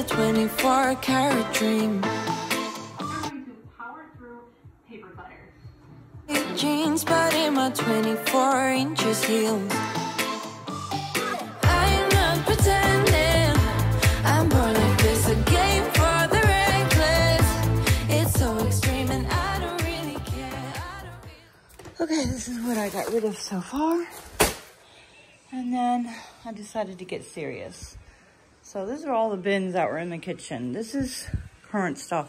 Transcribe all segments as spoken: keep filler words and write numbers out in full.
a twenty-four karat dream. We're going to power through paper butter. Jeans, but in my twenty-four inches heels. I'm not pretending. I'm born like this, a game for the reckless. It's so extreme and I don't really care. I don't really... Okay, this is what I got rid of so far. And then I decided to get serious. So these are all the bins that were in the kitchen. This is current stuff.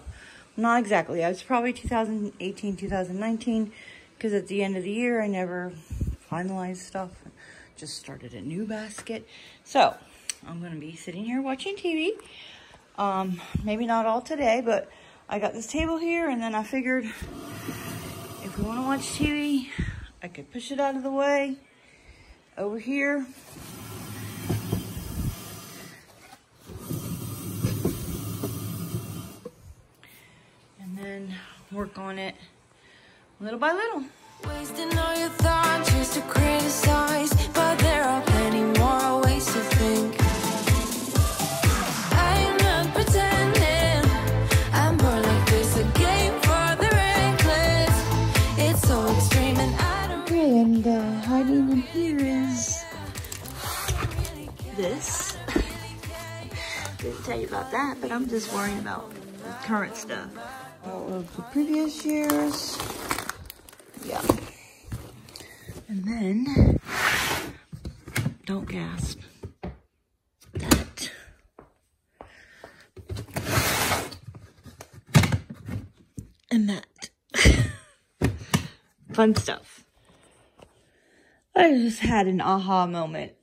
Not exactly. It's probably two thousand eighteen, two thousand nineteen, because at the end of the year, I never finalized stuff. Just started a new basket. So I'm going to be sitting here watching T V. Um, maybe not all today, but I got this table here, and then I figured if we want to watch T V, I could push it out of the way over here. And then work on it little by little. Wasting all your thoughts just to criticize, but there are plenty more ways to think. I'm not pretending. I'm born like this, a game for the reckless. It's so extreme and I don't okay, and uh, hiding in here is this. Didn't tell you about that, but I'm just worrying about the current stuff. All of the previous years. Yeah. And then, don't gasp. That. And that. Fun stuff. I just had an aha moment.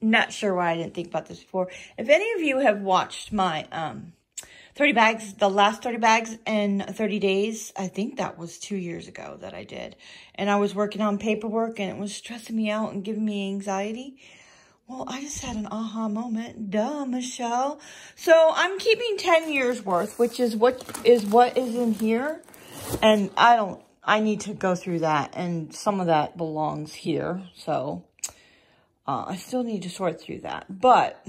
Not sure why I didn't think about this before. If any of you have watched my, um, thirty bags, the last thirty bags in thirty days. I think that was two years ago that I did. And I was working on paperwork and it was stressing me out and giving me anxiety. Well, I just had an aha moment. Duh, Michelle. So I'm keeping ten years worth, which is what is what is in here. And I don't, I need to go through that. And some of that belongs here. So uh, I still need to sort through that. But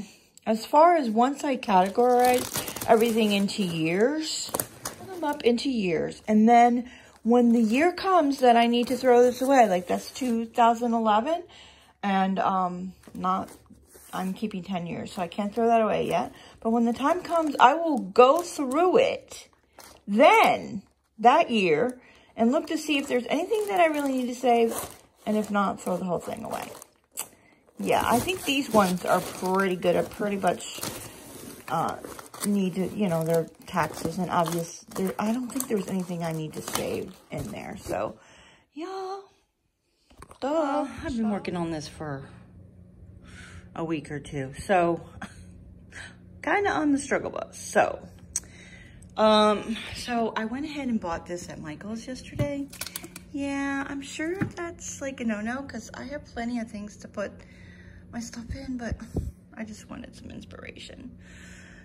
as far as once I categorize everything into years, put them up into years, and then when the year comes that I need to throw this away, like that's two thousand eleven, and um, not, I'm keeping ten years, so I can't throw that away yet, but when the time comes, I will go through it then, that year, and look to see if there's anything that I really need to save, and if not, throw the whole thing away. Yeah, I think these ones are pretty good, are pretty much, uh, need to, you know, their taxes and obvious, there, I don't think there's anything I need to save in there. So, yeah. Duh. I've been working on this for a week or two. So, kind of on the struggle bus. So, um, so I went ahead and bought this at Michaels yesterday. Yeah, I'm sure that's like a no-no because I have plenty of things to put my stuff in, but I just wanted some inspiration.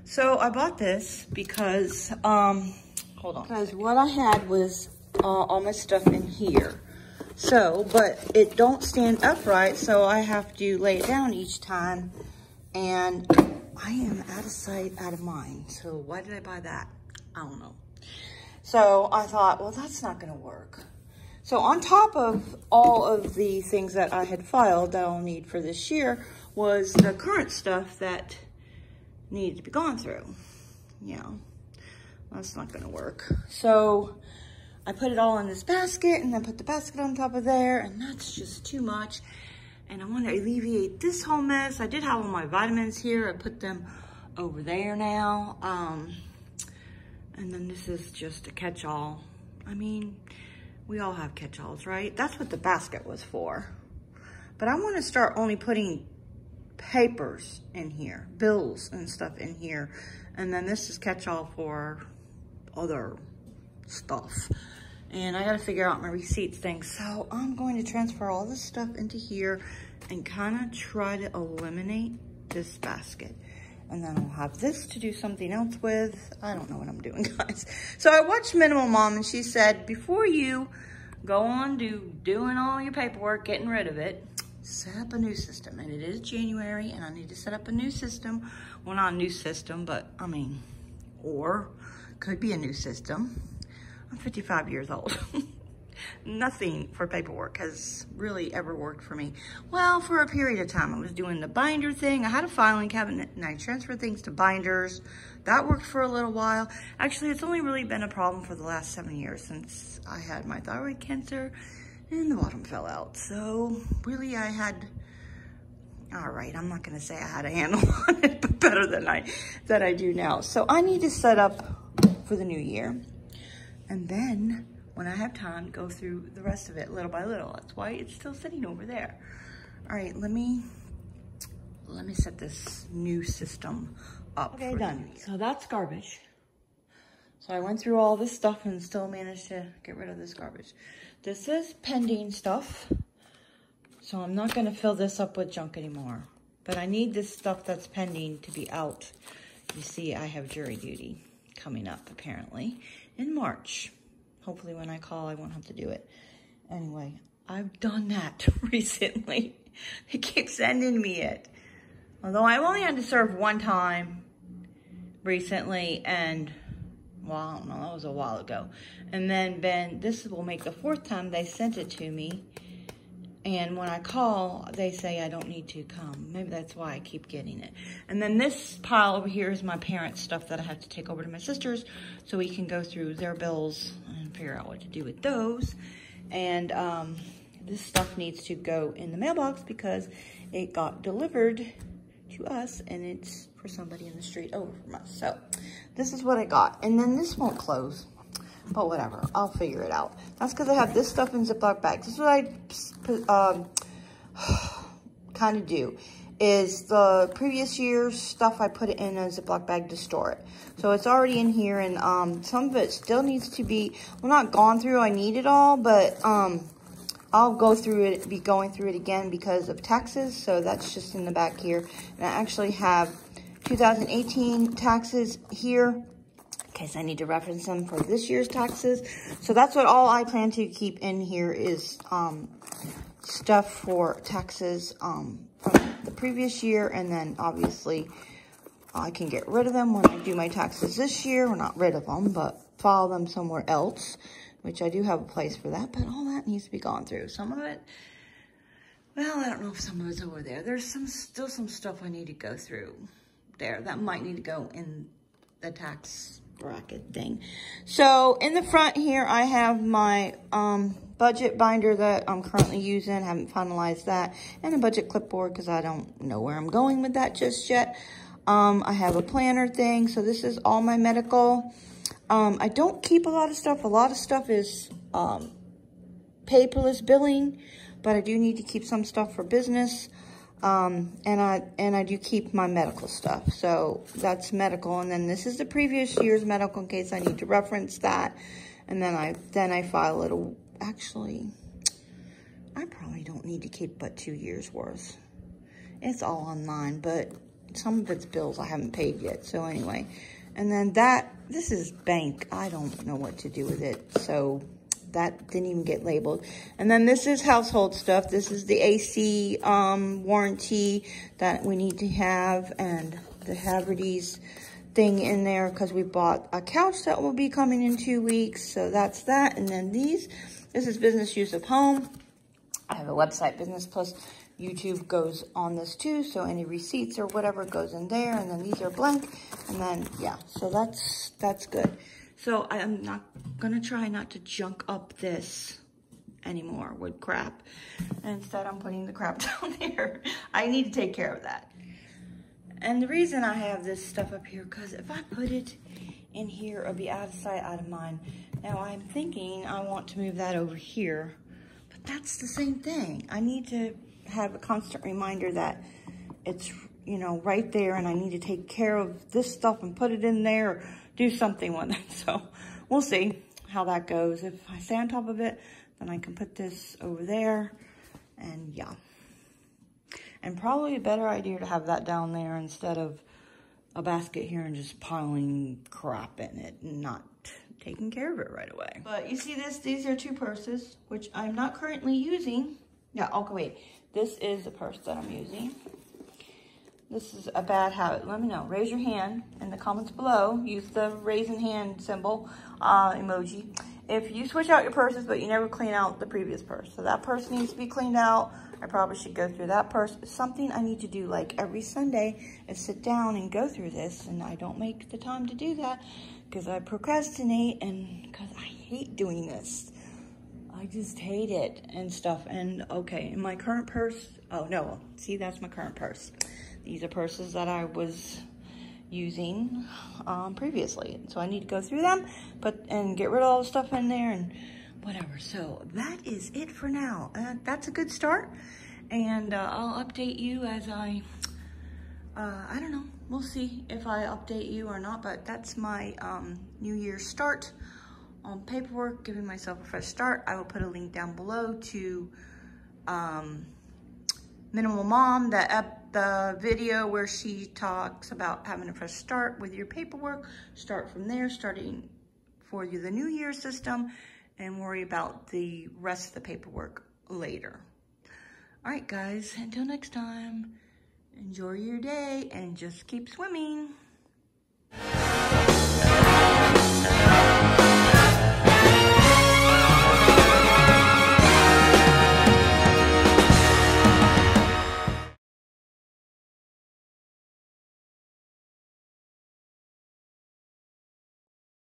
So I bought this because, um, hold on. Because what I had was uh, all my stuff in here. So, but it don't stand upright, so I have to lay it down each time. And I am out of sight, out of mind. So why did I buy that? I don't know. So I thought, well, that's not going to work. So on top of all of the things that I had filed that I'll need for this year was the current stuff that needed to be gone through. Yeah, that's not gonna work. So I put it all in this basket and then put the basket on top of there, and that's just too much. And I want to alleviate this whole mess. I did have all my vitamins here. I put them over there now. Um, and then this is just a catch-all. I mean, we all have catch-alls, right? That's what the basket was for. But I want to start only putting papers in here, bills and stuff in here, and then this is catch-all for other stuff. And I gotta figure out my receipts thing, so I'm going to transfer all this stuff into here and kind of try to eliminate this basket, and then I'll have this to do something else with. I don't know what I'm doing, guys. So I watched Minimal Mom, and she said before you go on to doing all your paperwork, getting rid of it, set up a new system. And it is January, and I need to set up a new system. Well, not a new system, but I mean, or could be a new system. I'm fifty-five years old. Nothing for paperwork has really ever worked for me. Well, for a period of time, I was doing the binder thing. I had a filing cabinet, and I transferred things to binders. That worked for a little while. Actually, it's only really been a problem for the last seven years since I had my thyroid cancer, and the bottom fell out. So really, I had, all right, I'm not going to say I had a handle on it, but better than I, that I do now. So I need to set up for the new year, and then when I have time, go through the rest of it little by little. That's why it's still sitting over there. All right, let me let me set this new system up. Okay, done. So that's garbage. So I went through all this stuff and still managed to get rid of this garbage. This is pending stuff. So I'm not gonna fill this up with junk anymore, but I need this stuff that's pending to be out. You see, I have jury duty coming up apparently in March. Hopefully when I call, I won't have to do it. Anyway, I've done that recently. They keep sending me it. Although I've only had to serve one time recently, and, well, I don't know, that was a while ago. And then Ben, this will make the fourth time they sent it to me. And when I call, they say I don't need to come. Maybe that's why I keep getting it. And then this pile over here is my parents' stuff that I have to take over to my sisters so we can go through their bills and figure out what to do with those. And um, this stuff needs to go in the mailbox because it got delivered to us, and it's for somebody in the street over from us. So this is what I got. And then this won't close. But whatever, I'll figure it out. That's because I have this stuff in Ziploc bags. This is what I um, kind of do, is the previous year's stuff, I put it in a Ziploc bag to store it. So it's already in here, and um, some of it still needs to be, well, not gone through, I need it all, but um, I'll go through it, be going through it again because of taxes, so that's just in the back here. And I actually have two thousand eighteen taxes here, in case I need to reference them for this year's taxes. So that's what all I plan to keep in here is um, stuff for taxes um, from the previous year. And then obviously I can get rid of them when I do my taxes this year. Well, not rid of them, but file them somewhere else, which I do have a place for that. But all that needs to be gone through. Some of it, well, I don't know if some of it's over there. There's some still some stuff I need to go through there that might need to go in the tax bracket thing. So in the front here, I have my um, budget binder that I'm currently using. Haven't finalized that, and a budget clipboard because I don't know where I'm going with that just yet. Um, I have a planner thing. So this is all my medical. Um, I don't keep a lot of stuff. A lot of stuff is um, paperless billing, but I do need to keep some stuff for business. Um, and I, and I do keep my medical stuff. So that's medical. And then this is the previous year's medical in case I need to reference that. And then I, then I file it. Actually, I probably don't need to keep but two years worth. It's all online, but some of it's bills I haven't paid yet. So anyway, and then that, this is bank. I don't know what to do with it. So that didn't even get labeled. And then this is household stuff. This is the A C um, warranty that we need to have, and the Haverty's thing in there because we bought a couch that will be coming in two weeks. So that's that. And then these, this is business use of home. I have a website, Business Plus. YouTube goes on this too. So any receipts or whatever goes in there. And then these are blank. And then, yeah, so that's, that's good. So I'm not gonna try not to junk up this anymore with crap. And instead I'm putting the crap down there. I need to take care of that. And the reason I have this stuff up here, because if I put it in here, it'll be out of sight, out of mind. Now I'm thinking I want to move that over here, but that's the same thing. I need to have a constant reminder that it's, you know, right there, and I need to take care of this stuff and put it in there, do something with it. So we'll see how that goes. If I stay on top of it, then I can put this over there, and yeah. And probably a better idea to have that down there instead of a basket here and just piling crap in it and not taking care of it right away. But you see this, these are two purses, which I'm not currently using. No, okay, wait. This is the purse that I'm using. This is a bad habit. Let me know. Raise your hand in the comments below. Use the raising hand symbol, uh, emoji. If you switch out your purses, but you never clean out the previous purse. So that purse needs to be cleaned out. I probably should go through that purse. It's something I need to do like every Sunday is sit down and go through this. And I don't make the time to do that because I procrastinate and because I hate doing this. I just hate it and stuff. And okay, in my current purse, oh no, see, that's my current purse. These are purses that I was using um, previously. So I need to go through them, but and get rid of all the stuff in there and whatever. So that is it for now. Uh, that's a good start. And uh, I'll update you as I, uh, I don't know, we'll see if I update you or not, but that's my um, New Year's start on paperwork, giving myself a fresh start. I will put a link down below to um, Minimal Mom, the, ep the video where she talks about having a fresh start with your paperwork. Start from there, starting for you the New Year system, and worry about the rest of the paperwork later. All right, guys, until next time, enjoy your day and just keep swimming.